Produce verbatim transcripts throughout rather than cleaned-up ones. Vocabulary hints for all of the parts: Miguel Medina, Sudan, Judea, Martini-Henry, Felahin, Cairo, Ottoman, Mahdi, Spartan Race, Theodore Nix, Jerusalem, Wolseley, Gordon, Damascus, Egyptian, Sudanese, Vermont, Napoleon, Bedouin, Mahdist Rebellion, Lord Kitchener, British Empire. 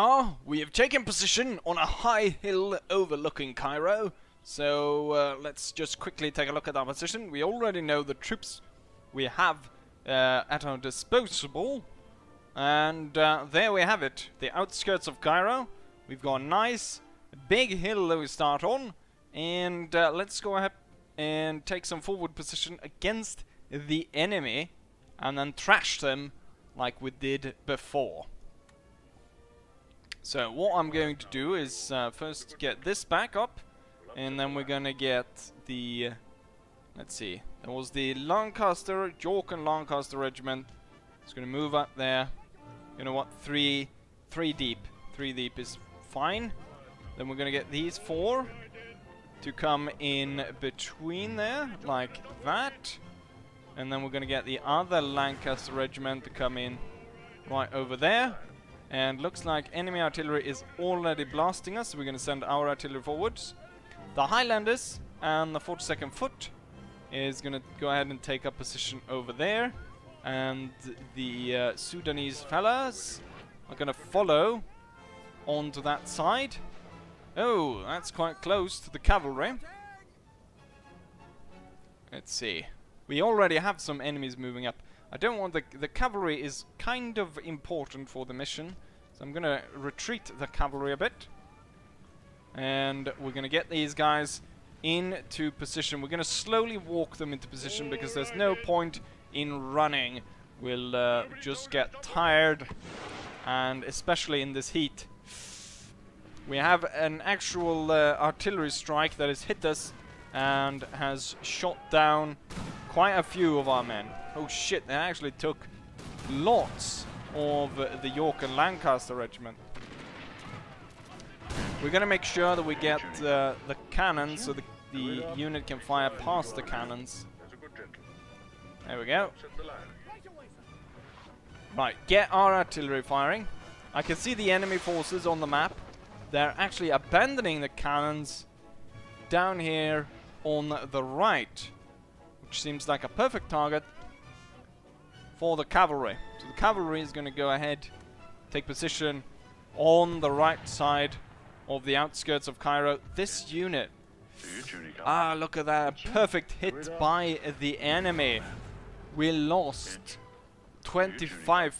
are. We have taken position on a high hill overlooking Cairo. So uh, let's just quickly take a look at our position. We already know the troops we have uh, at our disposal. And uh, there we have it, the outskirts of Cairo. We've got a nice big hill that we start on. And uh, let's go ahead and take some forward position against the enemy. And then trash them like we did before. So what I'm going to do is uh, first get this back up. And then we're going to get the... Let's see. There was the Lancaster, York and Lancaster Regiment. It's going to move up there. You know what? Three, three deep. Three deep is fine. Then we're going to get these four to come in between there, like that. And then we're going to get the other Lancaster Regiment to come in right over there. And looks like enemy artillery is already blasting us. So we're going to send our artillery forwards. The Highlanders and the forty-second Foot is going to go ahead and take up position over there. And the uh, Sudanese fellas are going to follow onto that side. Oh, that's quite close to the cavalry. Let's see. We already have some enemies moving up. I don't want the... The cavalry is kind of important for the mission. So I'm going to retreat the cavalry a bit. And we're going to get these guys into position. We're going to slowly walk them into position because there's no point in running. We'll uh, just get tired. And especially in this heat. We have an actual uh, artillery strike that has hit us and has shot down quite a few of our men. Oh shit, they actually took lots of uh, the York and Lancaster Regiment. We're going to make sure that we get uh, the cannons so the, the unit can fire past the cannons. There we go. Right, get our artillery firing. I can see the enemy forces on the map. They're actually abandoning the cannons down here on the right, which seems like a perfect target for the cavalry. So the cavalry is going to go ahead, take position on the right side of the outskirts of Cairo. This unit, ah, look at that, perfect hit by the enemy. We lost twenty-five,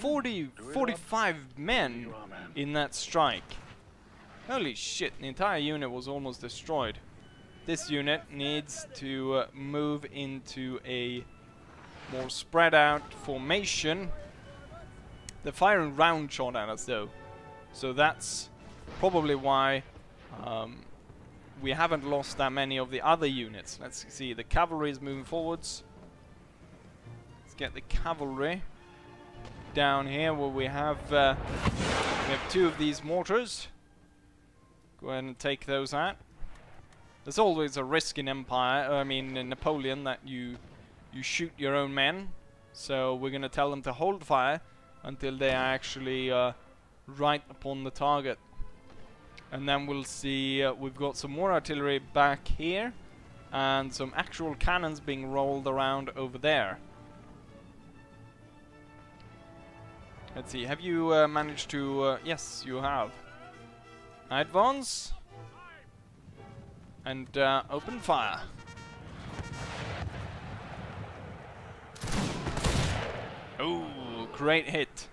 forty, forty-five men in that strike. Holy shit, the entire unit was almost destroyed. This unit needs to uh, move into a more spread out formation. They're firing round shot at us though, so that's probably why um, we haven't lost that many of the other units. Let's see, the cavalry is moving forwards. Let's get the cavalry down here where we have uh, we have two of these mortars. Go ahead and take those out. There's always a risk in Empire, I mean in Napoleon, that you you shoot your own men. So we're gonna tell them to hold fire until they are actually uh, right upon the target. And then we'll see, uh, we've got some more artillery back here and some actual cannons being rolled around over there. Let's see, have you uh, managed to... Uh, yes, you have. Advance and uh, open fire. Oh, great hit.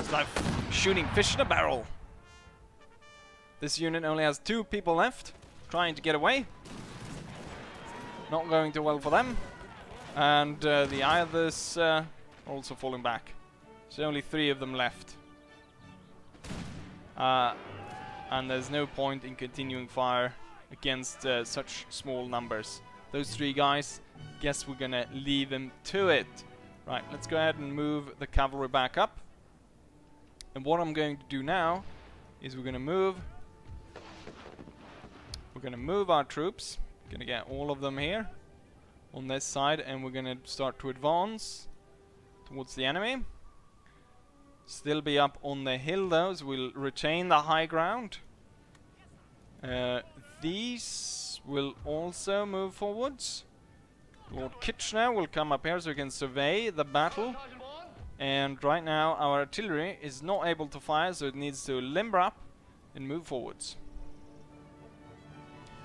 It's like shooting fish in a barrel. This unit only has two people left, trying to get away. Not going too well for them. And uh, the others uh, are also falling back. There's only three of them left. Uh, and there's no point in continuing fire against uh, such small numbers. Those three guys, guess we're gonna leave them to it. Right, let's go ahead and move the cavalry back up. And what I'm going to do now is we're gonna move... We're going to move our troops, going to get all of them here on this side, and we're going to start to advance towards the enemy. Still be up on the hill though, so we'll retain the high ground. Uh, these will also move forwards. Lord Kitchener will come up here so we can survey the battle. And right now our artillery is not able to fire, so it needs to limber up and move forwards.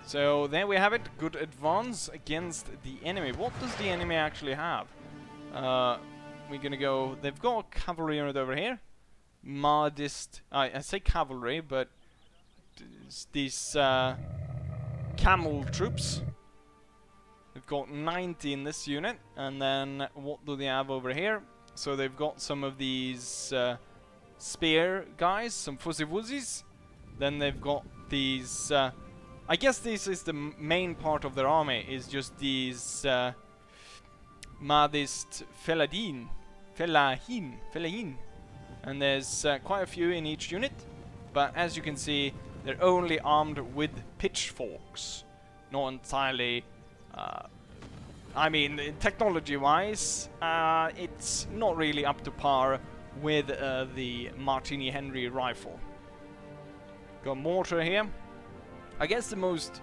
So there we have it, good advance against the enemy. What does the enemy actually have? Uh, we're gonna go, they've got cavalry unit over here. Mahdist, I, I say cavalry, but these uh, camel troops. They've got ninety in this unit, and then what do they have over here? So they've got some of these uh, spear guys, some fuzzy wuzzies. Then they've got these, uh, I guess this is the m main part of their army, is just these uh, Mahdist Feladin, Felahin, Felahin. And there's uh, quite a few in each unit, but as you can see, they're only armed with pitchforks. Not entirely, uh, I mean, technology-wise, uh, it's not really up to par with uh, the Martini-Henry rifle. Got mortar here. I guess the most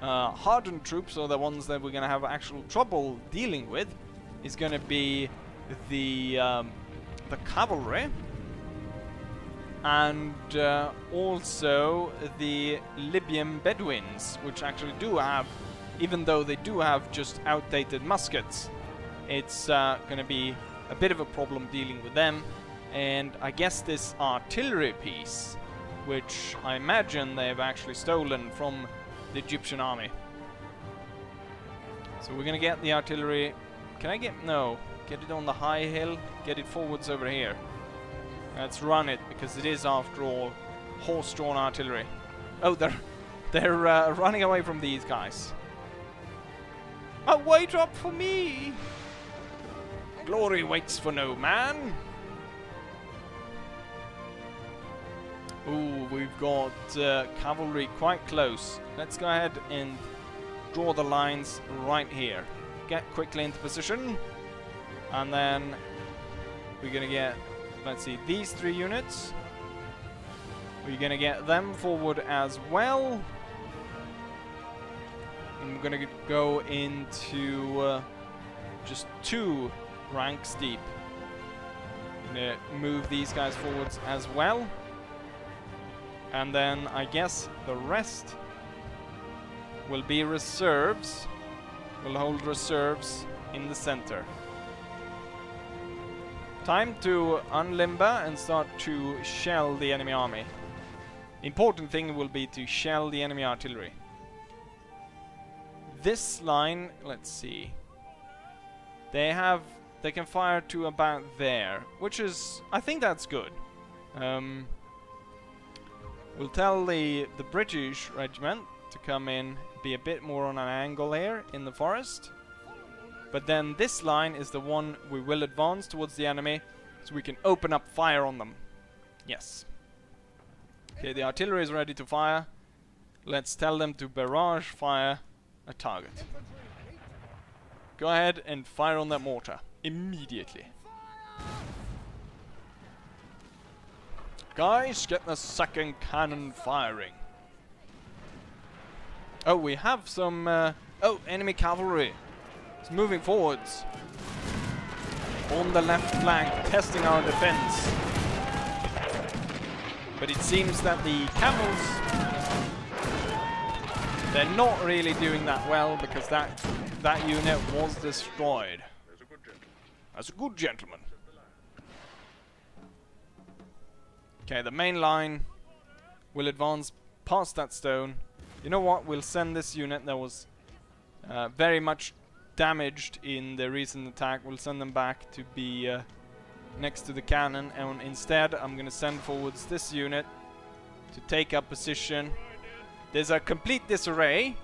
uh, hardened troops, or the ones that we're going to have actual trouble dealing with, is going to be the, um, the cavalry. And uh, also the Libyan Bedouins, which actually do have, even though they do have just outdated muskets, it's uh, going to be a bit of a problem dealing with them. And I guess this artillery piece, which I imagine they've actually stolen from the Egyptian army. So we're going to get the artillery. Can I get, no, get it on the high hill, get it forwards over here. Let's run it, because it is, after all, horse-drawn artillery. Oh, they're they're uh, running away from these guys. A way drop for me! Glory waits for no man. Ooh, we've got uh, cavalry quite close. Let's go ahead and draw the lines right here. Get quickly into position, and then we're gonna get, let's see, these three units. We're gonna get them forward as well. And we're gonna go into uh, just two ranks deep. Gonna move these guys forwards as well. And then I guess the rest will be reserves. We'll hold reserves in the center. Time to unlimber and start to shell the enemy army. Important thing will be to shell the enemy artillery. This line, let's see. They have, they can fire to about there, which is, I think that's good. Um, we'll tell the, the British regiment to come in, be a bit more on an angle here in the forest. But then this line is the one we will advance towards the enemy, so we can open up fire on them. Yes. Okay, the artillery is ready to fire. Let's tell them to barrage fire a target. Go ahead and fire on that mortar immediately. Guys, get the second cannon firing. Oh, we have some... Uh, oh, enemy cavalry. It's moving forwards on the left flank, testing our defense. But it seems that the camels, they're not really doing that well, because that that unit was destroyed. That's a good gentleman. That's a good gentleman. Okay, the main line will advance past that stone. You know what? We'll send this unit that was uh, very much damaged in the recent attack. We'll send them back to be uh, next to the cannon, and instead I'm gonna send forwards this unit to take up position. There's a complete disarray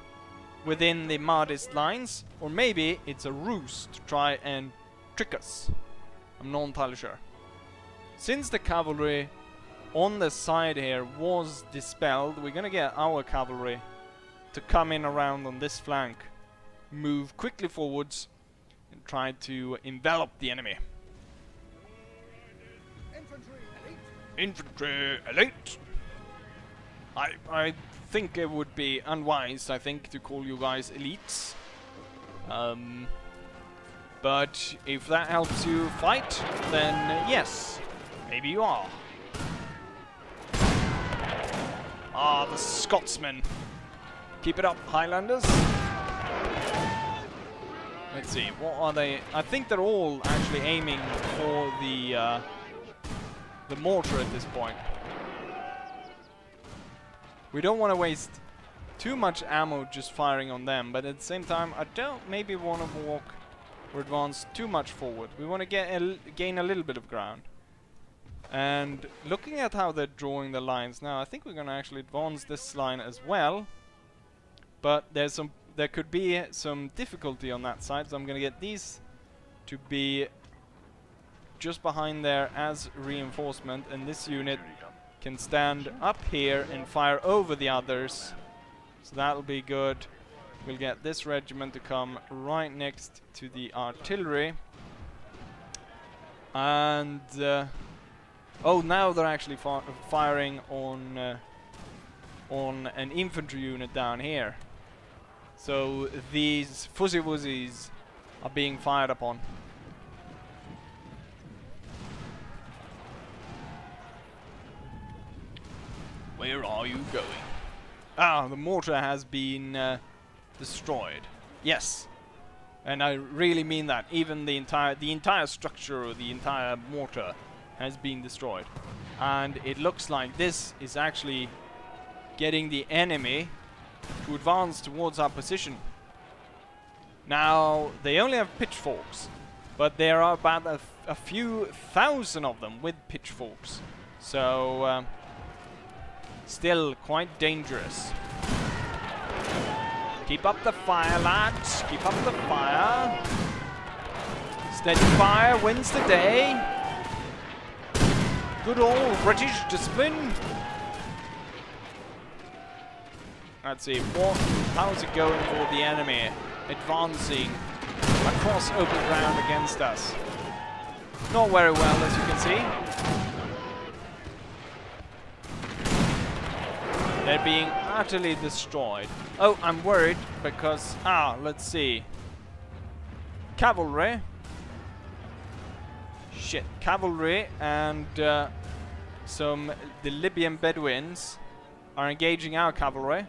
within the Mahdist lines, or maybe it's a ruse to try and trick us. I'm not entirely sure. Since the cavalry on the side here was dispelled, we're gonna get our cavalry to come in around on this flank, move quickly forwards and try to envelop the enemy. Infantry elite! Infantry elite! I, I think it would be unwise, I think, to call you guys elites. Um, But if that helps you fight, then yes, maybe you are. Ah, the Scotsman. Keep it up, Highlanders. Let's see, what are they? I think they're all actually aiming for the uh, the mortar at this point. We don't want to waste too much ammo just firing on them, but at the same time, I don't maybe want to walk or advance too much forward. We want to get a, gain a little bit of ground. And looking at how they're drawing the lines now, I think we're going to actually advance this line as well. But there's some, there could be some difficulty on that side, so I'm going to get these to be just behind there as reinforcement, and this unit can stand up here and fire over the others. So that'll be good. We'll get this regiment to come right next to the artillery. And uh, oh, now they're actually fi firing on uh, on an infantry unit down here. So these fuzzy wuzzies are being fired upon. Where are you going? Ah, the mortar has been uh, destroyed. Yes, and I really mean that. Even the entire the entire structure or the entire mortar has been destroyed, and it looks like this is actually getting the enemy to advance towards our position. Now, they only have pitchforks, but there are about a, f a few thousand of them with pitchforks, so um, still quite dangerous. Keep up the fire, lads, keep up the fire. Steady fire wins the day. Good old British discipline. Let's see, what, how's it going for the enemy? Advancing across open ground against us. Not very well, as you can see. They're being utterly destroyed. Oh, I'm worried because, ah, let's see. Cavalry. Shit, cavalry and uh, some, the Libyan Bedouins are engaging our cavalry.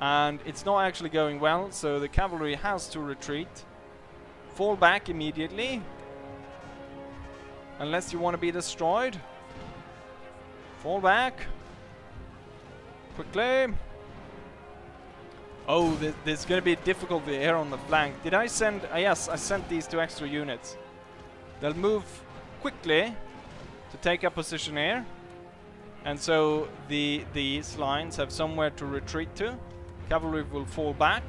And it's not actually going well, so the cavalry has to retreat. Fall back immediately. Unless you want to be destroyed. Fall back. Quickly. Oh, th there's going to be a difficulty here on the flank. Did I send... Uh, yes, I sent these two extra units. They'll move quickly to take up position here. And so the these lines have somewhere to retreat to. Cavalry will fall back,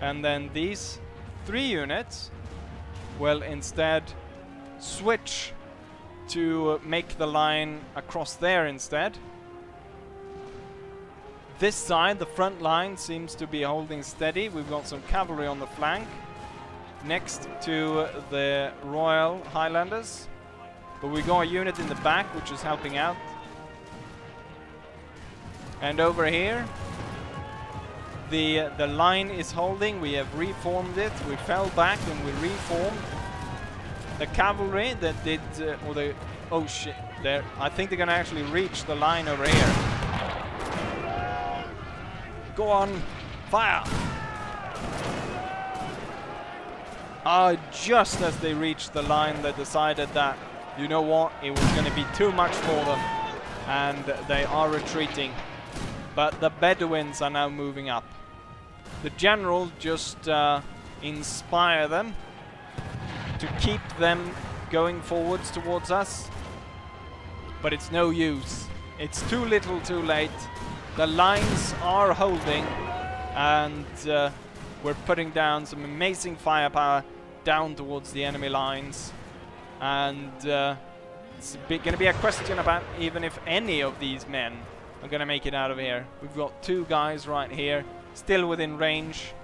and then these three units will instead switch to make the line across there instead. This side, the front line, seems to be holding steady. We've got some cavalry on the flank next to the Royal Highlanders, but we got a unit in the back which is helping out. And over here, The, the line is holding. We have reformed it. We fell back and we reformed. The cavalry that did... Uh, or the, oh shit. They're, I think they're going to actually reach the line over here. Go on. Fire. Uh, just as they reached the line, they decided that, you know what, it was going to be too much for them. And they are retreating. But the Bedouins are now moving up. The general just uh, inspire them to keep them going forwards towards us. But it's no use. It's too little too late. The lines are holding, and uh, we're putting down some amazing firepower down towards the enemy lines. And uh, it's going to be a question about even if any of these men are going to make it out of here. We've got two guys right here, still within range.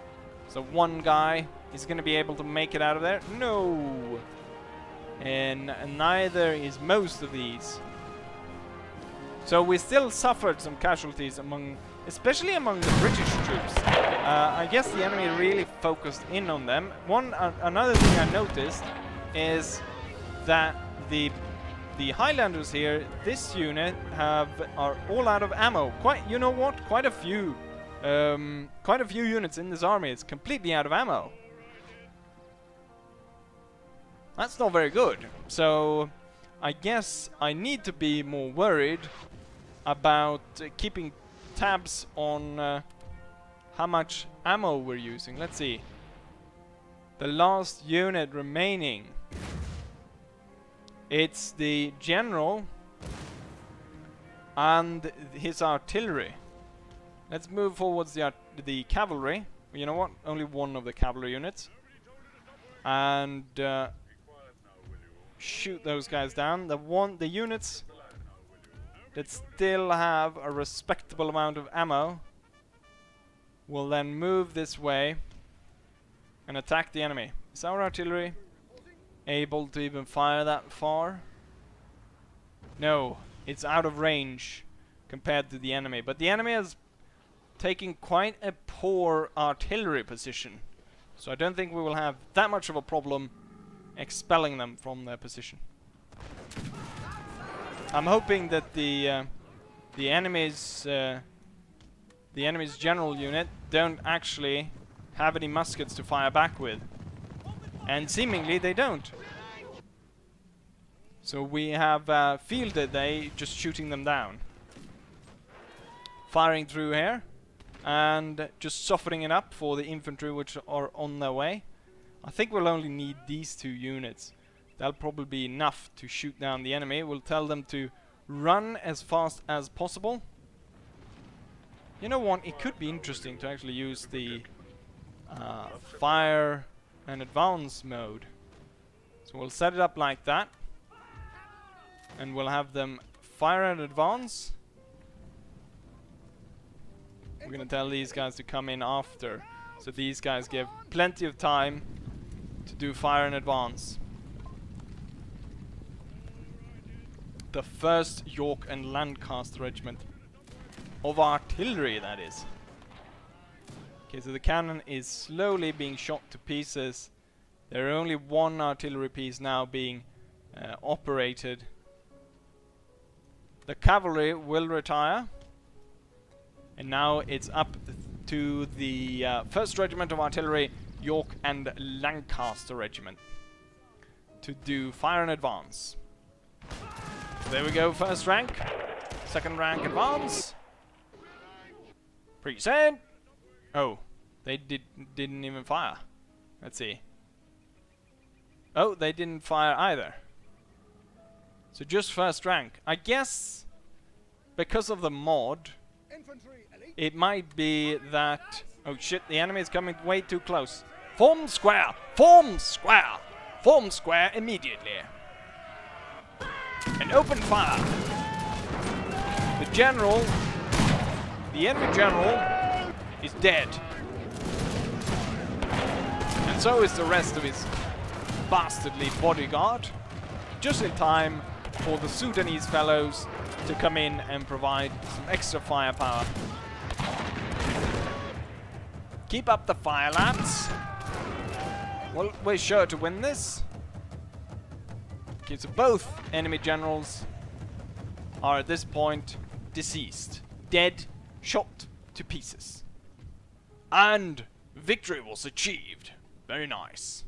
So one guy is going to be able to make it out of there. No! And, and neither is most of these. So we still suffered some casualties among, especially among the British troops. Uh, I guess the enemy really focused in on them. One uh, another thing I noticed is that the the Highlanders here, this unit, have are all out of ammo. Quite, you know what? Quite a few, um, quite a few units in this army is completely out of ammo. That's not very good. So I guess I need to be more worried about uh, keeping tabs on uh, how much ammo we're using. Let's see. The last unit remaining. It's the general and his artillery. Let's move forwards the, the cavalry. You know what? Only one of the cavalry units. And... Uh, shoot those guys down. The one, the units that still have a respectable amount of ammo will then move this way and attack the enemy. Is our artillery able to even fire that far? No, it's out of range compared to the enemy. But the enemy is taking quite a poor artillery position, so I don't think we will have that much of a problem expelling them from their position. I'm hoping that the uh, the enemy's uh, the enemy's general unit don't actually have any muskets to fire back with, and seemingly they don't. So we have uh, fielded they just shooting them down, firing through here, and just softening it up for the infantry which are on their way. I think we'll only need these two units. That'll probably be enough to shoot down the enemy. We'll tell them to run as fast as possible. You know what, it could be interesting to actually use the uh, fire and advance mode. So we'll set it up like that. And we'll have them fire and advance. We're going to tell these guys to come in after. So these guys give plenty of time to do fire in advance. The first York and Lancaster Regiment of artillery, that is. Okay, so the cannon is slowly being shot to pieces. There are only one artillery piece now being uh, operated. The cavalry will retire. And now it's up to the uh, first Regiment of Artillery, York and Lancaster Regiment, to do fire in advance. There we go, first rank, second rank advance. Present. Oh, they did didn't even fire. Let's see. Oh, they didn't fire either. So just first rank. I guess because of the mod, it might be that... Oh shit, the enemy is coming way too close. Form square! Form square! Form square immediately! And open fire! The general... The enemy general is dead. And so is the rest of his bastardly bodyguard. Just in time for the Sudanese fellows to come in and provide some extra firepower. Keep up the fire, lads. Well, we're sure to win this. Okay, so both enemy generals are at this point deceased. Dead, shot to pieces. And victory was achieved. Very nice.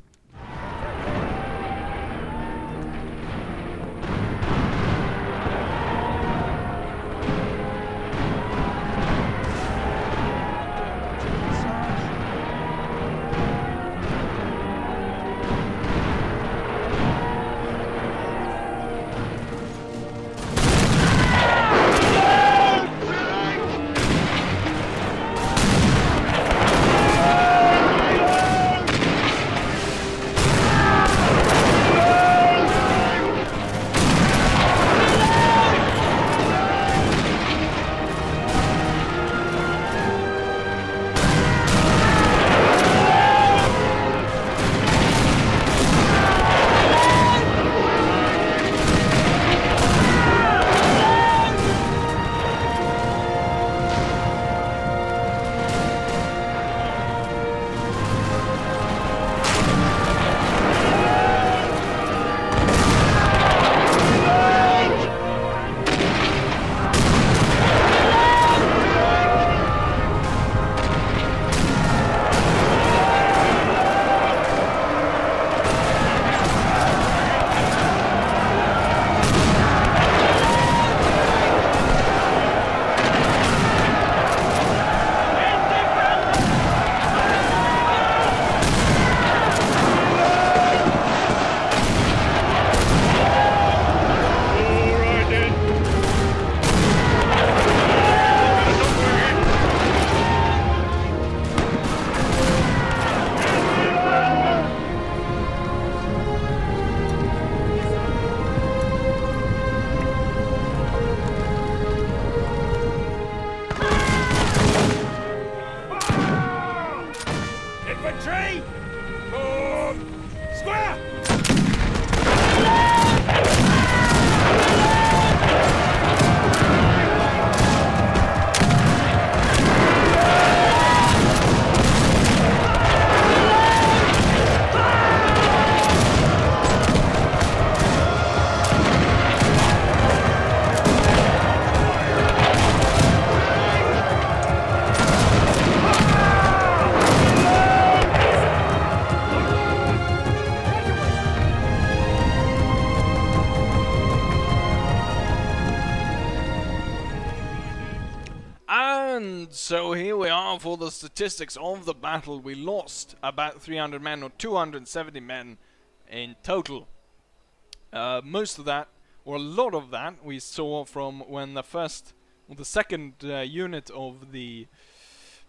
Three, four, square! So here we are for the statistics of the battle. We lost about three hundred men, or two hundred seventy men in total. Uh, most of that, or a lot of that, we saw from when the first, well, the second uh, unit of the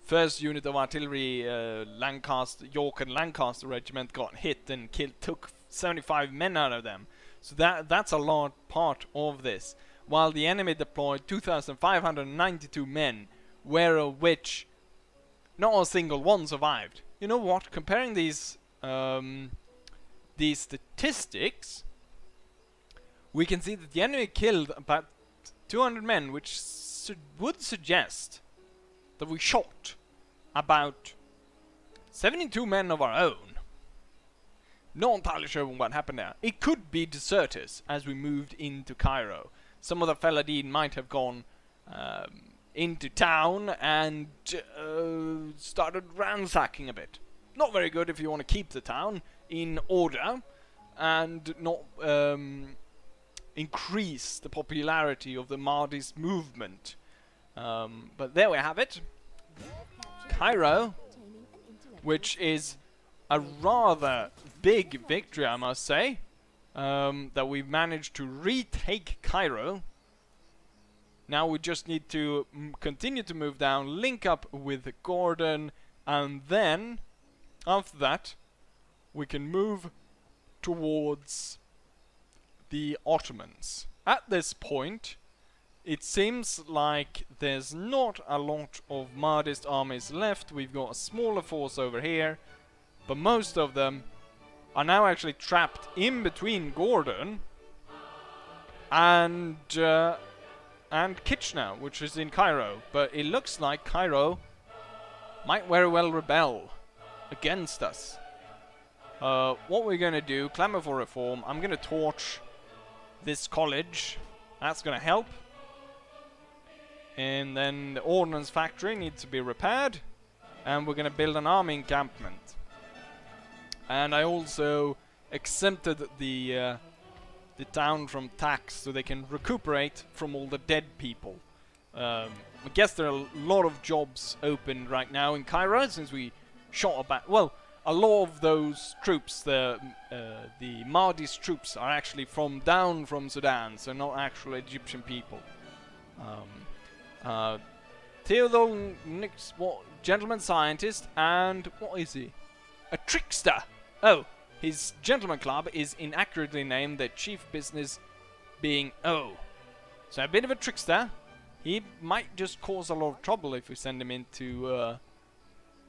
first unit of artillery, uh, Lancaster, York and Lancaster regiment, got hit and killed, took seventy-five men out of them. So that that's a large part of this. While the enemy deployed two thousand five hundred ninety-two men, where of which not a single one survived. You know what? Comparing these um, these statistics, we can see that the enemy killed about two hundred men, which su would suggest that we shot about seventy-two men of our own. Not entirely sure what happened there. It could be deserters as we moved into Cairo. Some of the Felladine might have gone Um, into town and uh, started ransacking a bit. Not very good if you want to keep the town in order and not um, increase the popularity of the Mahdi's movement. Um, but there we have it. Cairo, which is a rather big victory, I must say, um, that we've managed to retake Cairo. Now we just need to m continue to move down, link up with Gordon, and then, after that, we can move towards the Ottomans. At this point, it seems like there's not a lot of Mahdist armies left. We've got a smaller force over here, but most of them are now actually trapped in between Gordon and Uh, and Kitchener, which is in Cairo, but it looks like Cairo might very well rebel against us. Uh, what we're gonna do, clamor for reform. I'm gonna torch this college, that's gonna help. And then the ordnance factory needs to be repaired, and we're gonna build an army encampment. And I also exempted the uh, the town from tax, so they can recuperate from all the dead people. Um, I guess there are a lot of jobs open right now in Cairo, since we shot about, well, a lot of those troops, the uh, the Mahdi's troops, are actually from down from Sudan, so not actual Egyptian people. Um, uh, Theodore Nix, what, gentleman scientist, and what is he? A trickster! Oh! His gentleman club is inaccurately named, their chief business being O. So a bit of a trickster. He might just cause a lot of trouble if we send him into uh,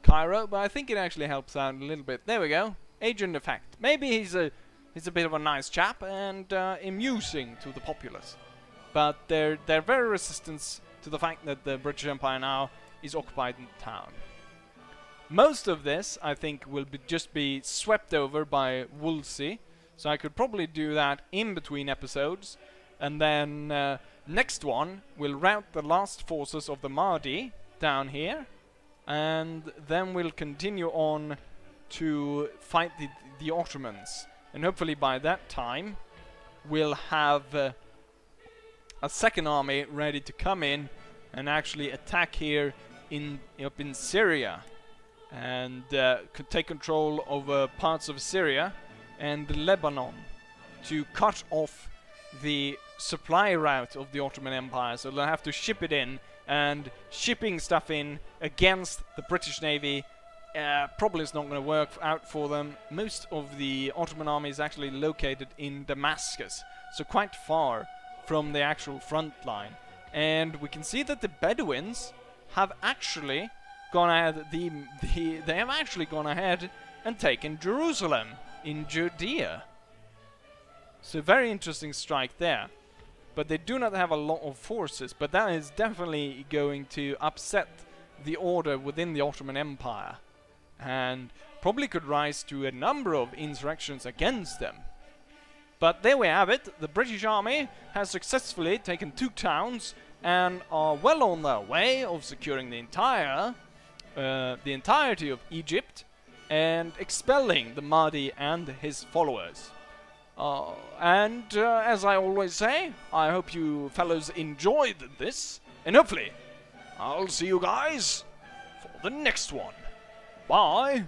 Cairo, but I think it actually helps out a little bit. There we go. Agent effect. Maybe he's a he's a bit of a nice chap and uh, amusing to the populace. But they're they're very resistant to the fact that the British Empire now is occupying the town. Most of this, I think, will be just be swept over by Wolseley, so I could probably do that in between episodes, and then uh, next one we'll rout the last forces of the Mahdi down here, and then we'll continue on to fight the, the Ottomans, and hopefully by that time we'll have uh, a second army ready to come in and actually attack here in up in Syria, and uh, could take control over parts of Syria and Lebanon to cut off the supply route of the Ottoman Empire, so they'll have to ship it in, and shipping stuff in against the British Navy uh, probably is not going to work out for them. Most of the Ottoman army is actually located in Damascus, so quite far from the actual front line, and we can see that the Bedouins have actually gone ahead, the, the, they have actually gone ahead and taken Jerusalem in Judea. So very interesting strike there. But they do not have a lot of forces, but that is definitely going to upset the order within the Ottoman Empire, and probably could rise to a number of insurrections against them. But there we have it, the British army has successfully taken two towns and are well on their way of securing the entire, uh, the entirety of Egypt and expelling the Mahdi and his followers. Uh, and uh, as I always say, I hope you fellows enjoyed this, and hopefully I'll see you guys for the next one. Bye!